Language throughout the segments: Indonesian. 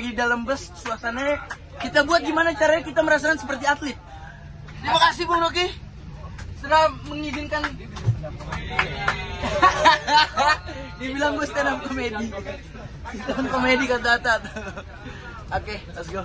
lagi dalam bus, suasananya kita buat gimana caranya kita merasakan seperti atlet. Terima kasih Bung Rocky sudah mengizinkan dibilang gue stand up komedi. Stand up komedi kata Atta. Oke, let's go.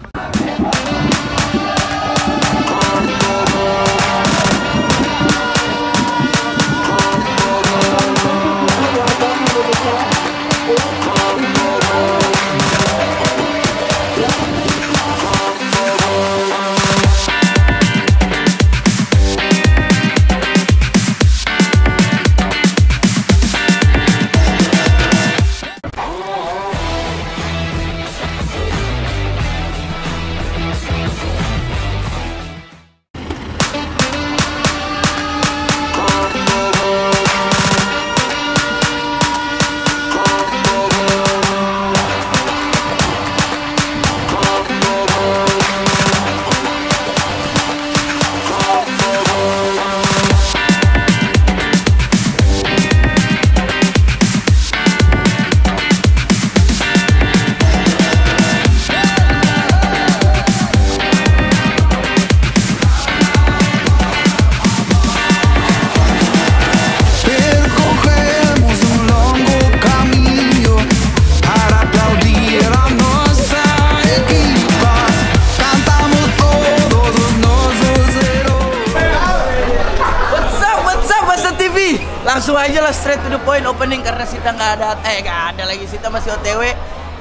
Langsung aja lah straight to the point opening karena Sita nggak ada lagi, Sita masih OTW.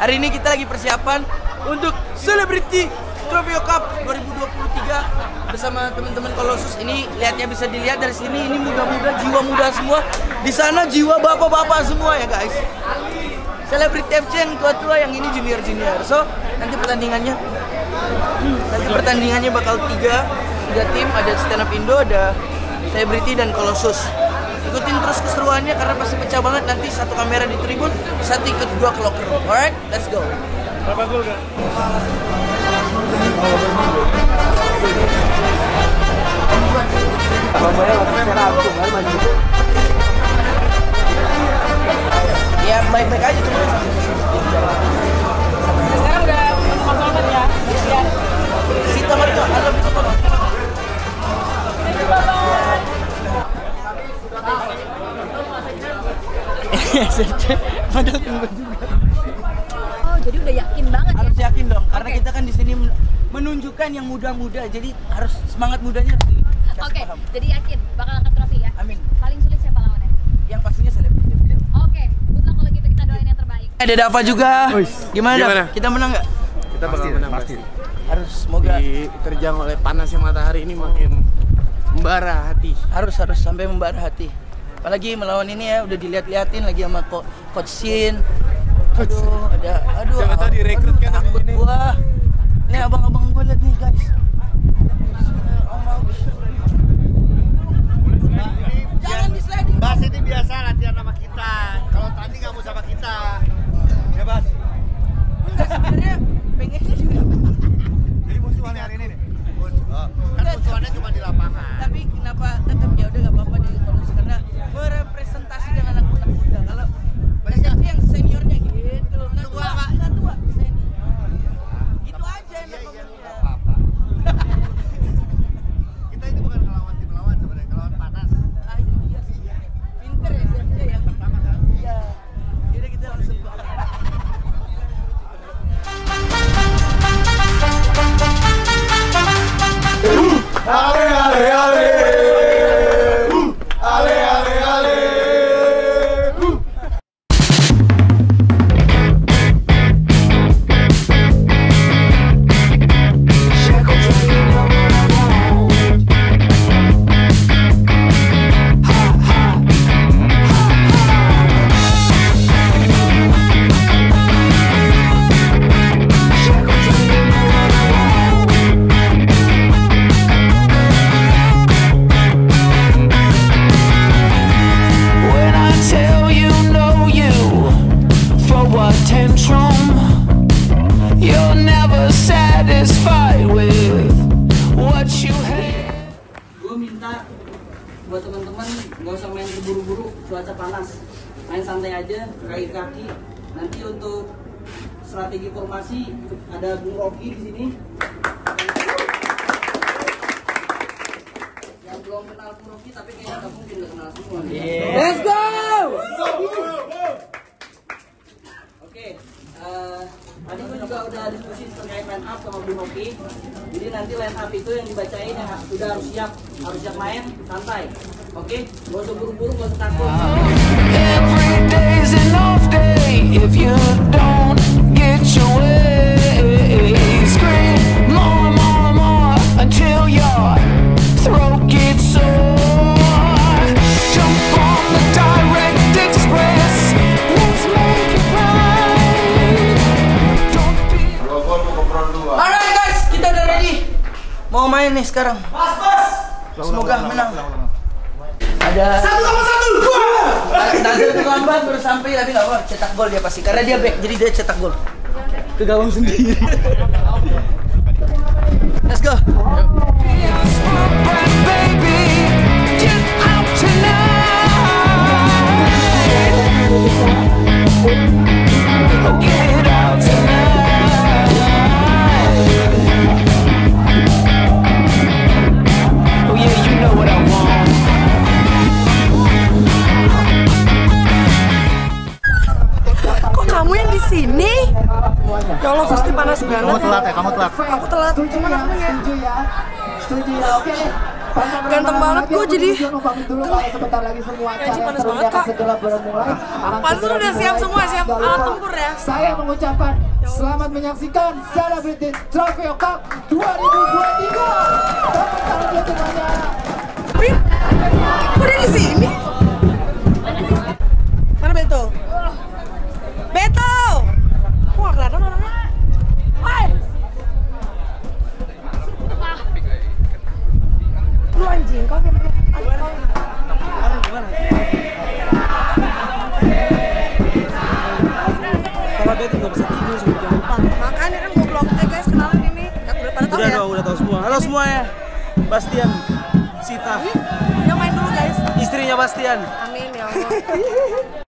Hari ini kita lagi persiapan untuk Celebrity Trophy Cup 2023 bersama teman-teman Kolosus. Ini lihatnya bisa dilihat dari sini, ini muda-muda, jiwa muda semua. Di sana jiwa bapak-bapak semua ya guys. Celebrity FC yang tua-tua, yang ini junior-junior. So nanti pertandingannya, bakal tiga tim, ada stand up Indo, ada Celebrity dan Kolosus. Ikutin terus keseruannya karena pasti pecah banget. Nanti satu kamera di tribun, satu ikut gua ke locker. Alright, let's go. Berapa gol, Kak? Ya, baik-baik aja cuma sekarang udah konsolmen ya. Si Tamar itu ada di foto. Padahal tunggu juga. Oh, jadi udah yakin banget. Harus ya? Yakin dong, karena kita kan di sini menunjukkan yang muda-muda, jadi harus semangat mudanya. Oke, jadi yakin bakal angkat trofi ya. Amin. Paling sulit siapa lawannya? Yang pastinya Selebriti. Oke, buat kalau gitu kita doain yang terbaik. Ada Dava juga. Gimana? Kita menang nggak? Kita bakal menang pasti. Harus, semoga diterjang oleh panasnya matahari ini makin membara hati. Harus sampai membara hati. Apalagi melawan ini ya, udah dilihat-liatin lagi sama Coach Shin. Aduh, jangan tadi rekrut kan abis ini. Wah, ini abang-abang gue liat nih guys. Jangan disliding. Bas ini biasa latihan sama kita. Kalau tadi nggak mau sama kita, ya Bas. Enggak, sebenarnya pengennya juga. Jadi musuhannya hari ini nih. Kan musuhannya cuma di lapangan. Tapi kenapa tetap ya udah nggak apa-apa di. Merepresentasikan anak-anak muda. Kalau mereka yang seniornya gitu, nggak tua, senior. Gitu aja yang ngomongnya. Kita itu bukan ngelawan tim lawan sebenarnya, ngelawan panas. Ah itu dia sih. Pinter ya SMC yang pertama kan? Iya. Jadi kita langsung ke atas. Buat teman-teman nggak usah main terburu-buru, cuaca panas, main santai aja, kaki-kaki. Nanti untuk strategi formasi, ada Bung Rocky di sini. Yang belum kenal Bung Rocky tapi kayaknya nggak mungkin nggak kenal semua. Yeah. Let's go! Oke, tadi gue juga udah diskusi terkait line up sama Bung Rocky. Jadi nanti line up itu yang dibacain yang sudah harus siap main santai. Oke, gak usah buru-buru, gak usah takut. Every day's an off day if you don't get your way. Scream more, more, more until your throat gets sore. Jump on the direct express. Let's make it right. Don't be. Alright guys, kita udah ready. Mau main nih sekarang. Pas. Semoga menang. Satu sama satu. Nazir terlambat baru sampai tapi nggak apa, cetak gol dia pasti karena dia back jadi dia cetak gol ke gawang sendiri. Let's go. Ya Allah, pasti panas banget. Kamu telat. Aku telat. Setuju ya. Oke. Ganteng banget gue jadi. Sebentar lagi semua panas banget kak. Panser udah siap semua, siap alat tempur ya. Saya mengucapkan selamat menyaksikan Celebrity Trophy Cup 2023. Tepuk tangan buat semuanya. Pin, udah di sini. Mana Beto? Beto. Halo semuanya, Bastian Sita. Yang main dulu guys. Istrinya Bastian. Amin ya Allah.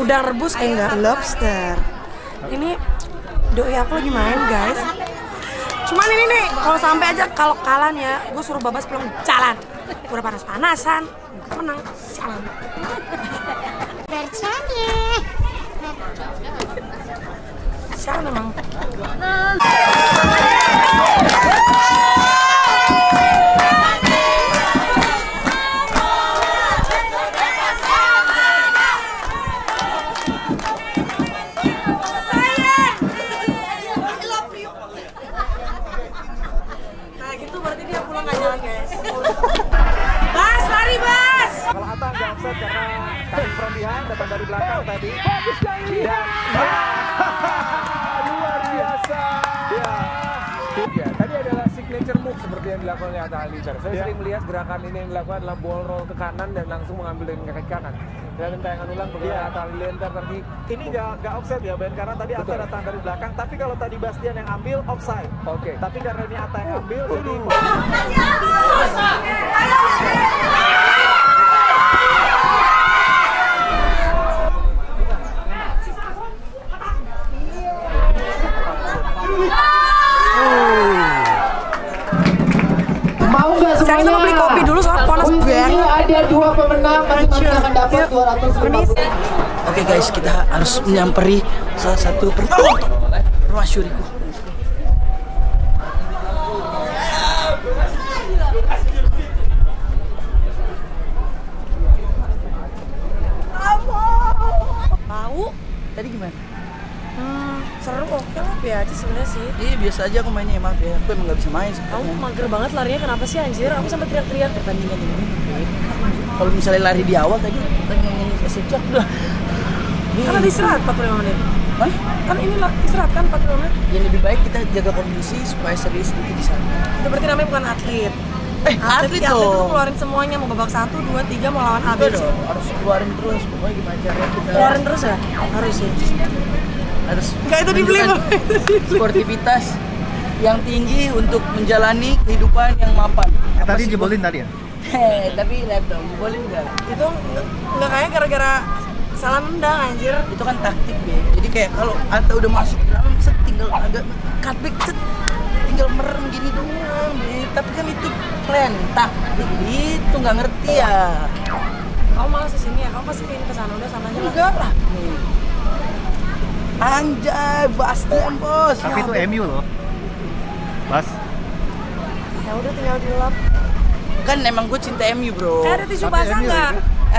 Udang rebus, enggak lobster. Ini doi aku lagi main guys. Cuman ini nih, kalau sampai aja kalau kalah ya, gue suruh Babas pulang jalan. Udah panas-panasan, menang jalan. Sialan emang. Yang dilakukan oleh Atta Alicar. Saya sering melihat gerakan ini yang dilakukan adalah ball roll ke kanan dan langsung mengambil dengan kaki kanan. Dan tayangan ulang bagaimana Atta Alicar tadi. Ini nggak offside ya Ben, karena tadi Atta datang dari belakang. Tapi kalau tadi Bastian yang ambil offside. Oke. Tapi karena ini Atta yang ambil, ini. Saya mau beli kopi dulu soalnya panas banget. Ada dua pemenang masing-masing akan dapat 250. Oke guys, kita harus menyamperi salah satu rumah syuriku. Bau? Tadi gimana? Seru, oke lah, biasa aja sebenarnya sih. Iya biasa aja aku mainnya, maaf ya, aku emang gak bisa main sebenernya. Aku mager banget larinya, kenapa sih anjir? Aku sampai teriak-teriak pertandingan ini. Kalau misalnya lari di awal tadi, cok udah. Kan ada istirahat 45 menit. Hah? Kan ini istirahat kan 45 menit. Yang lebih baik kita jaga kondisi supaya serius gitu di sana. Itu berarti namanya bukan atlet. Atlet itu keluarin semuanya, mau babak 1, 2, 3, mau lawan habis. Harus keluarin terus, pokoknya gimana caranya kita. Keluarin terus ya? Harus ya. Harus. Enggak itu dibeli loh. Sportivitas yang tinggi untuk menjalani kehidupan yang mapan. Tadi jebolin tadi ya? Tapi laptop boleh enggak? Itu enggak kayak gara-gara salah nendang anjir. Itu kan taktik deh. Jadi kayak kalau Atta udah masuk dalam set tinggal agak cut back set tinggal merem gini doang. Tapi kan itu plan taktik itu enggak ngerti ya. Kamu malas di sini ya? Kamu pasti pengen ke sana udah sana aja. Enggak lah. Anjay, Bastian bos. Tapi itu MU loh. Bas. Ya udah tinggal dilap. Kan emang gue cinta MU bro. Ada tisu basah nggak?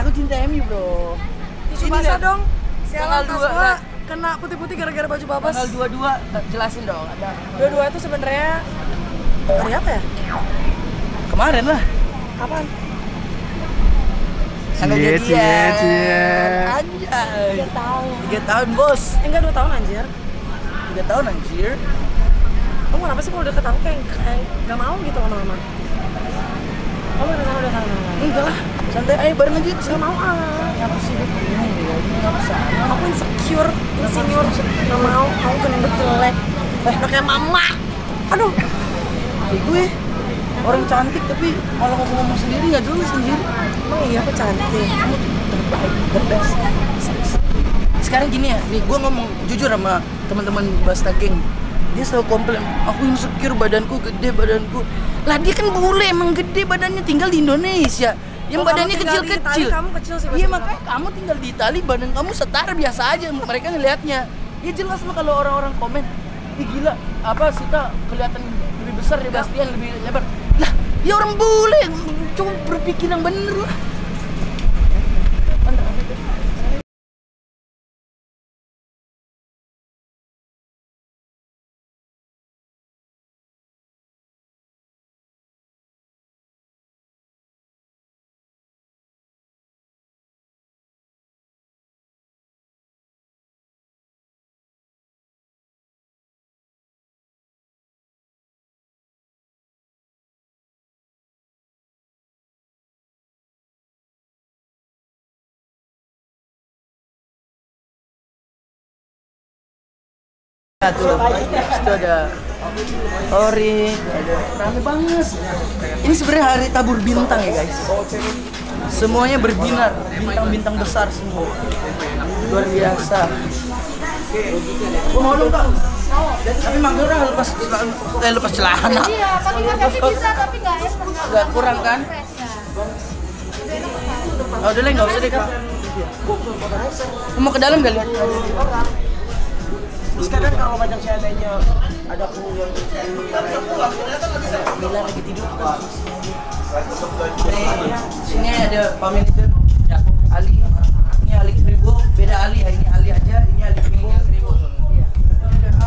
Aku cinta MU bro. Tisu basah dong. Sialan tas gue kena putih-putih gara-gara baju babas. Tanggal 22 jelasin dong. 22 itu sebenarnya hari apa ya? Kemarin lah. Kapan? Tanggal jadian. Anjay. 3 tahun bos. Enggak 2 tahun anjir. 3 tahun anjir. Kamu kenapa sih kalau deket aku kayak nggak mau gitu lama-lama? Kamu udah sana? Enggak lah, santai aja bareng aja. Gak mau ah. Aku sih bingung ya, gak bisa. Aku insecure. Gak mau, aku gendut jelek. Udah kayak mama. Aduh. Gue orang cantik tapi kalau ngomong sendiri gak jelas sendiri. Emang iya aku cantik. Kamu terbaik, best. Sekarang gini ya, nih gue ngomong jujur sama teman-teman Basta Geng. Dia selalu komplain, aku insecure badanku, gede badanku. Lah dia kan bule, emang gede badannya, tinggal di Indonesia. Yang badannya kecil-kecil. Iya makanya kamu tinggal di Italia, badan kamu setara biasa aja, mereka ngelihatnya. Ya jelas loh kalau orang-orang komen, ih gila, apa Sita kelihatan lebih besar ya Bastian, lebih lebar. Lah, ya orang bule, cuma berpikir yang bener lah. Itu ada ori, rame banget. Ini sebenarnya hari tabur bintang ya guys. Semuanya berbinar, bintang-bintang besar semua. Luar biasa. Mau dong kak? Tapi manggil orang lepas celana. Iya, paling nggak bisa tapi nggak kurang kan? Udah lah nggak usah deh kak. Mau ke dalam nggak lihat? Sekarang kalau macam seandainya ada kru yang Bila lagi tidur kan? Sini ada pamanager Ali, ini Ali Kribo, beda Ali ya, ini Ali aja, ini Ali Kribo. Iya.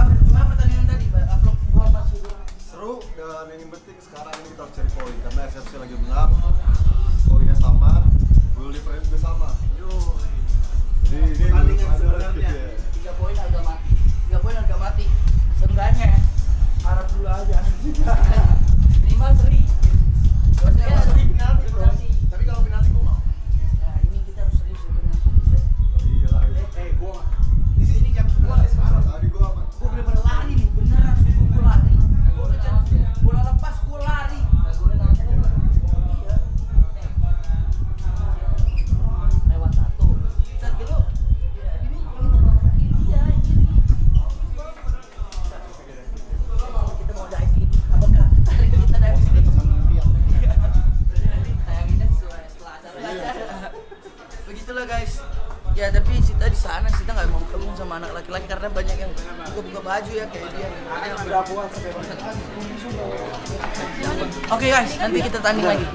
Gimana pertandingan tadi? Upload gol masih seru dan yang penting sekarang ini kita harus cari poin karena SFC lagi menang. Poinnya sama, goal difference juga sama. Yo. Jadi pertandingan sebenarnya 3 poin agak mati. 3 poin harga mati, seenggaknya harap dulu aja. Minimal seri. Harusnya seri penalti bro. Tapi kalau penalti gue mau. Nah ini kita harus serius dengan penalti. Iya lah. Gue. Di sini jam buka-buka baju ya kayak dia. Oke guys, nanti kita tanding lagi.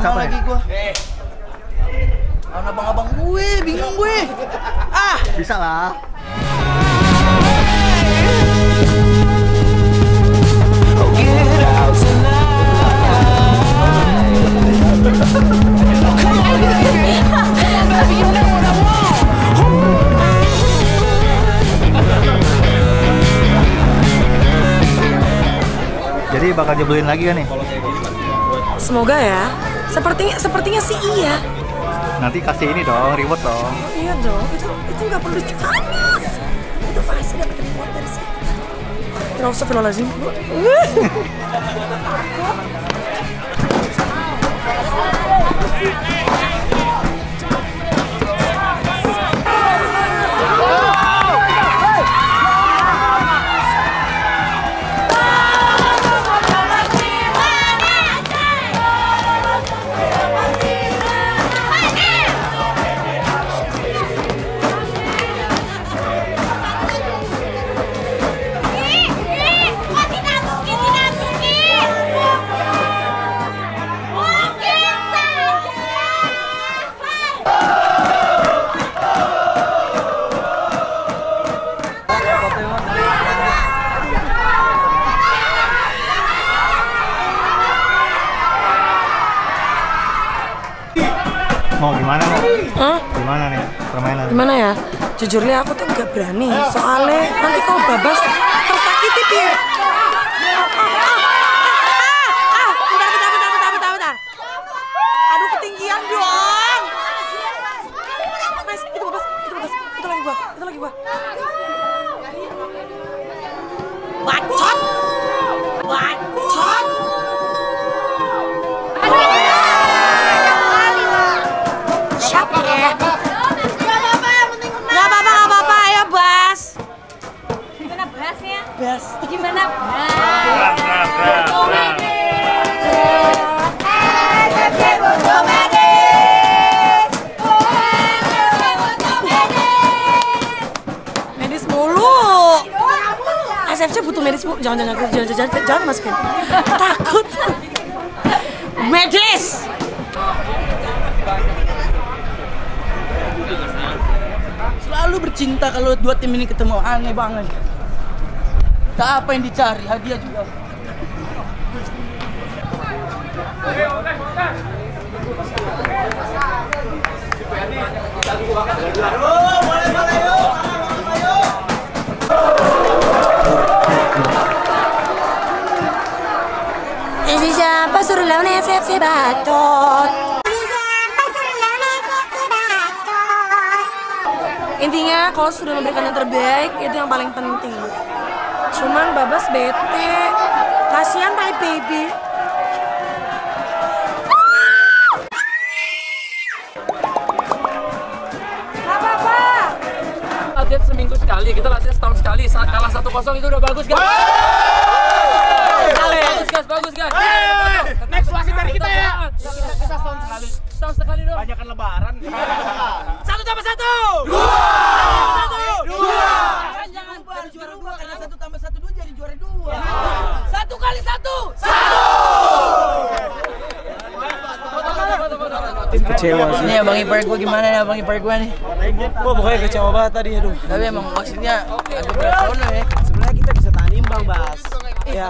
Kapan lagi gua? Lawan abang-abang gue, bingung gue. Ah, bisa lah. Jadi bakal dibeliin lagi kan nih? Semoga ya. Sepertinya sih iya. Nanti kasih ini dong, reward dong. Iya dong, itu nggak perlu ditanya. Itu pasti dapat reward dari situ. Astagfirullahaladzim. Mau gimana? Hah? Gimana nih permainan? Gimana ya? Jujurnya aku tuh nggak berani. Soalnya nanti kalau Babas tersakiti dia. Bentar. Aduh ketinggian dong. Mas, itu Babas. Itu lagi gua. Bacot. Gak apa-apa, ayo Bas. Gimana Basnya? Bas. Gimana Bas? Medis mulu. SFC butuh medis mulu. Jangan masukin. Takut. Medis. Selalu bercinta kalau dua tim ini ketemu, aneh banget. Tak apa yang dicari, hadiah juga. Ini siapa suruh lawan SFC Bacot? Intinya kalau sudah memberikan yang terbaik itu yang paling penting. Cuman Babas bete, kasihan my baby. Apa? Latihan seminggu sekali, kita latihan setahun sekali. Kalah 1-0 itu udah bagus guys. Bagus guys. Next wasit dari kita ya. Kita setahun sekali dong. Banyakan lebaran. 1+1 2 Jangan jadi juara 2 karena 1+1 2 jadi juara 2. 1 kali 1 1. Kecewa sih. Ini abang ipar gue gimana nih nih? Gue pokoknya kecewa banget tadi, aduh. Tapi emang maksudnya agak bersono ya. Sebenarnya kita bisa tahan imbang, Bas. Iya,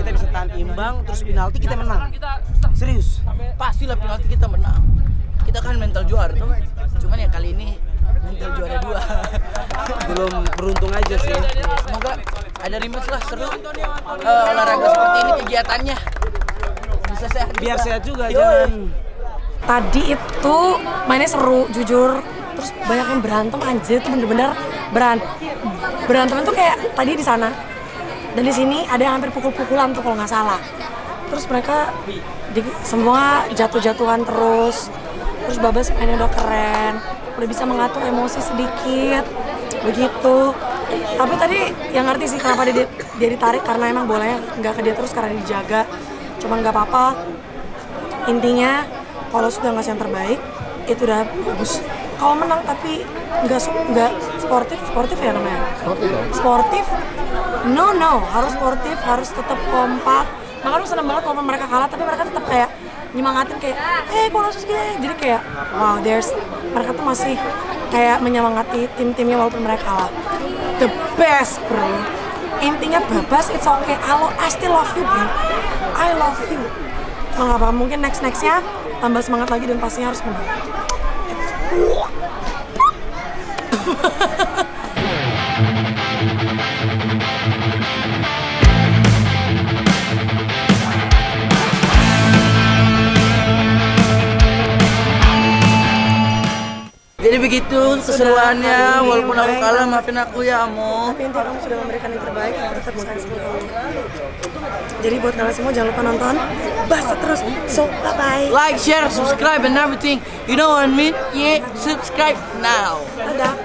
kita bisa tahan imbang terus penalti kita menang. Serius? Pastilah penalti kita menang. Kita kan mental juara tuh, cuman ya kali ini mental juara 2. Belum beruntung aja sih. Semoga ada rematch lah, seru. Olahraga seperti ini kegiatannya bisa sehat. Biar sehat juga, jangan. Tadi itu mainnya seru, jujur. Terus banyak yang berantem, anjir tuh bener-bener berantem tuh kayak tadi di sana. Dan di sini ada yang hampir pukul-pukulan tuh kalau nggak salah. Terus mereka semua jatuh-jatuhan terus Babas mainnya udah keren, udah bisa mengatur emosi sedikit begitu. Tapi tadi yang ngerti sih kenapa dia ditarik, karena emang bolanya nggak ke dia terus karena dijaga. Cuman nggak apa-apa, intinya kalau sudah ngasih yang terbaik itu udah bagus. Kalau menang tapi nggak sportif, sportif ya namanya? Sportif ya? Sportif, no, harus sportif, harus tetap kompak. Makanya aku seneng banget kalau mereka kalah, tapi mereka tetap kayak nyemangatin kayak, hey Kolosus gini, jadi kayak wow, mereka tuh masih kayak menyemangati tim-timnya walaupun mereka kalah. The best bro, intinya Babas it's okay, I still love you bro, I love you. Nggak apa, mungkin next-nextnya tambah semangat lagi dan pastinya harus menang. Jadi begitu keseruannya, walaupun aku kalah, maafin aku ya Amo. Tapi intinya kamu sudah memberikan yang terbaik, yang tetap saya sebelum. Jadi buat kalian semua jangan lupa nonton Basta terus, so bye-bye. Like, share, subscribe and everything, you know what I mean? Yeah, subscribe now. Dadah.